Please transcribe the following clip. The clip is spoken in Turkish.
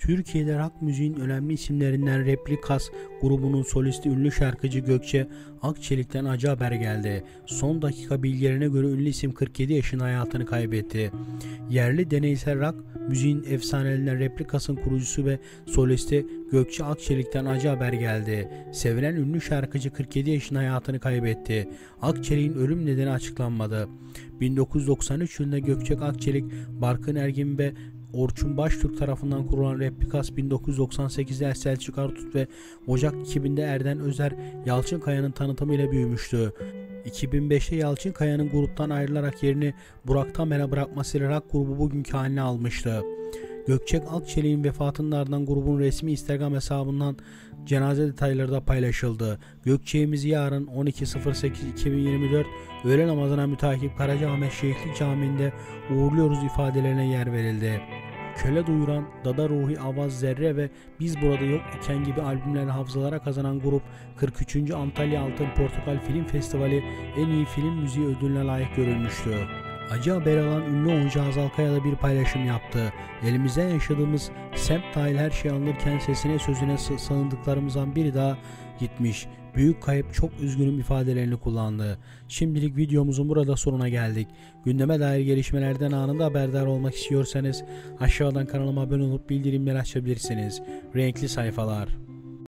Türkiye'de rock müziğin önemli isimlerinden Replikas grubunun solisti ünlü şarkıcı Gökçe Akçelik'ten acı haber geldi. Son dakika bilgilerine göre ünlü isim 47 yaşında hayatını kaybetti. Yerli deneysel rock müziğin efsanelerinden Replikas'ın kurucusu ve solisti Gökçe Akçelik'ten acı haber geldi. Sevilen ünlü şarkıcı 47 yaşında hayatını kaybetti. Akçelik'in ölüm nedeni açıklanmadı. 1993 yılında Gökçe Akçelik, Barkın Ergin ve Orçun Baştürk tarafından kurulan Replikas 1998'de Selçuk Artut ve Ocak 2000'de Erden Özer Yalçınkaya'nın tanıtımıyla büyümüştü. 2005'te Yalçınkaya'nın gruptan ayrılarak yerini Burak Tamer'e bırakmasıyla rock grubu bugünkü haline almıştı. Gökçe Akçelik'in vefatının ardından grubun resmi Instagram hesabından cenaze detayları da paylaşıldı. Gökçe'miz yarın 12.08.2024 öğle namazına mütakip Karacaahmet Şeyhlik Camii'nde uğurluyoruz ifadelerine yer verildi. Köle duyuran, Dada Ruhi Avaz Zerre ve Biz Burada Yok İken gibi albümlerle hafızalara kazanan grup 43. Antalya Altın Portakal Film Festivali en iyi film müziği ödülüne layık görülmüştü. Acı haber alan ünlü oyuncu Hazal Kaya da bir paylaşım yaptı. Elimizden yaşadığımız semt dahil her şey alınırken sesine sözüne sığındıklarımızdan biri daha gitmiş. Büyük kayıp, çok üzgünüm ifadelerini kullandı. Şimdilik videomuzun burada sonuna geldik. Gündeme dair gelişmelerden anında haberdar olmak istiyorsanız aşağıdan kanalıma abone olup bildirimleri açabilirsiniz. Renkli Sayfalar.